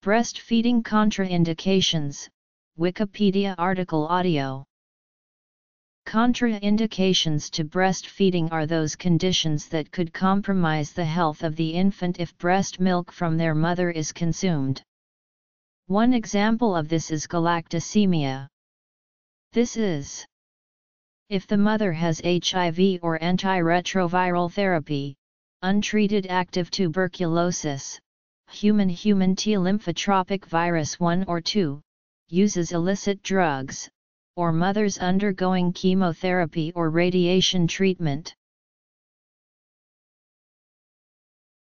Breastfeeding contraindications, Wikipedia article audio. Contraindications to breastfeeding are those conditions that could compromise the health of the infant if breast milk from their mother is consumed. One example of this is galactosemia. This is if the mother has HIV or antiretroviral therapy, untreated active tuberculosis, Human T-lymphotropic virus 1 or 2, uses illicit drugs, or mothers undergoing chemotherapy or radiation treatment.